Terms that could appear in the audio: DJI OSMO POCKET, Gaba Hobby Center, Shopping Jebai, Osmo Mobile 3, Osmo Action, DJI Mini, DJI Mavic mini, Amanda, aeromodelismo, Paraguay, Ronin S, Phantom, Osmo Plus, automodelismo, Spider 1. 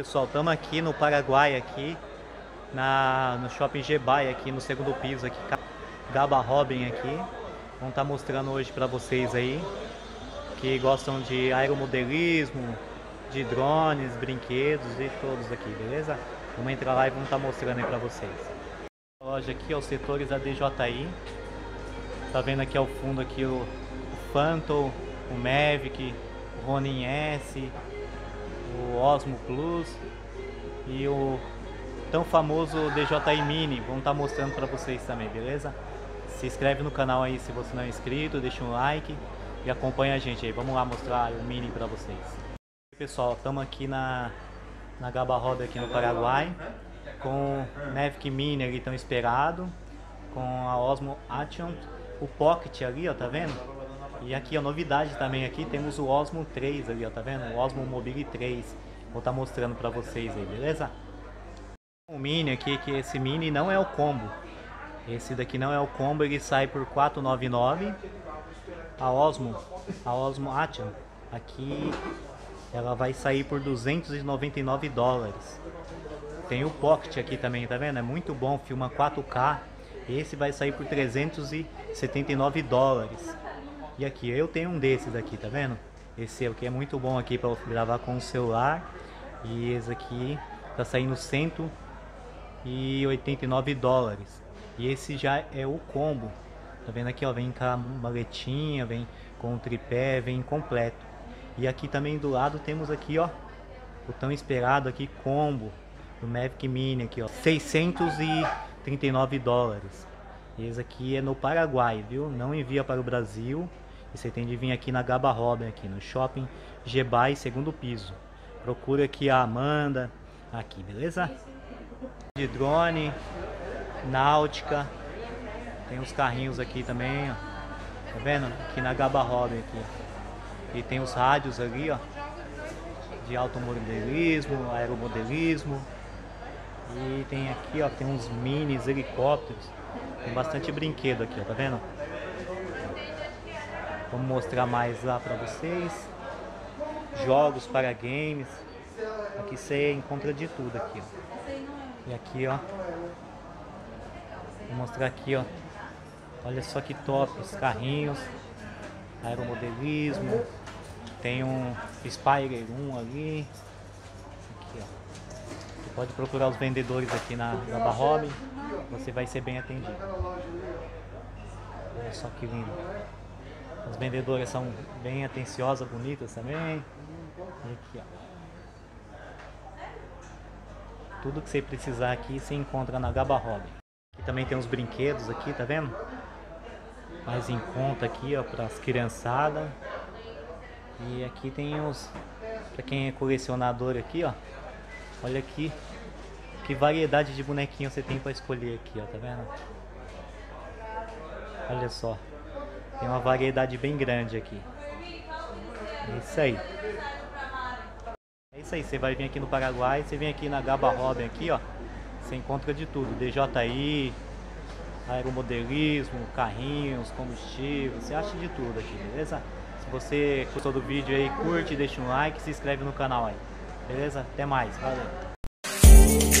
pessoal, estamos aqui no Paraguai, aqui no Shopping Jebai, aqui no segundo piso, aqui Gaba Hobby aqui. Vamos estar mostrando hoje para vocês aí que gostam de aeromodelismo, de drones, brinquedos e todos aqui, beleza? Vamos entrar lá e vamos estar mostrando aí para vocês. A loja aqui, os setores da DJI. Tá vendo aqui ao fundo aqui o Phantom, o Mavic, o Ronin S, o Osmo Plus e o tão famoso DJI Mini. Vamos estar mostrando para vocês também, beleza? Se inscreve no canal aí se você não é inscrito, deixa um like e acompanha a gente aí. Vamos lá mostrar o Mini para vocês. Pessoal, estamos aqui na Gaba Roda aqui no Paraguai com o Mavic Mini ali tão esperado, com a Osmo Action, o Pocket ali, ó, tá vendo? E aqui a novidade também, aqui temos o Osmo 3 ali, ó, tá vendo? O Osmo Mobile 3. Vou estar mostrando para vocês aí, beleza? O Mini aqui, que esse Mini não é o combo. Esse daqui não é o combo, ele sai por R$499. A Osmo Action aqui ela vai sair por $299. Tem o Pocket aqui também, tá vendo? É muito bom, filma 4K. Esse vai sair por $379. E aqui, eu tenho um desses aqui, tá vendo? Esse aqui é muito bom aqui para gravar com o celular. E esse aqui tá saindo $189. E esse já é o combo. Tá vendo aqui, ó, vem com a maletinha, vem com o tripé, vem completo. E aqui também do lado temos aqui, ó, o tão esperado aqui combo do Mavic Mini aqui, ó, $639. Esse aqui é no Paraguai, viu? Não envia para o Brasil. E você tem de vir aqui na Gaba Hobby, aqui no Shopping Jebai, segundo piso. Procura aqui a Amanda, aqui, beleza? De drone, náutica, tem os carrinhos aqui também, ó. Tá vendo? Aqui na Gaba Hobby aqui. E tem os rádios ali, ó, de automodelismo, aeromodelismo. E tem aqui, ó, tem uns minis helicópteros. Tem bastante brinquedo aqui, ó, tá vendo? Vamos mostrar mais lá pra vocês. Jogos para games. Aqui você encontra de tudo aqui, ó. E aqui, ó, vou mostrar aqui, ó. Olha só que top, os carrinhos. Aeromodelismo. Tem um Spider 1 ali. Aqui, ó. Você pode procurar os vendedores aqui na Gaba Hobby, você vai ser bem atendido. Olha só que lindo. As vendedoras são bem atenciosas, bonitas também. E aqui, ó. Tudo que você precisar aqui se encontra na Gaba Hobby. Aqui também tem uns brinquedos aqui, tá vendo? Mais em conta aqui, ó, para as criançadas. E aqui tem os, para quem é colecionador aqui, ó. Olha aqui que variedade de bonequinho você tem para escolher aqui, ó, tá vendo? Olha só, tem uma variedade bem grande aqui. É isso aí. É isso aí, você vai vir aqui no Paraguai, você vem aqui na Gaba Hobby aqui, ó. Você encontra de tudo, DJI, aeromodelismo, carrinhos, combustível, você acha de tudo aqui, beleza? Se você gostou do vídeo aí, curte, deixa um like, se inscreve no canal aí. Beleza? Até mais. Valeu.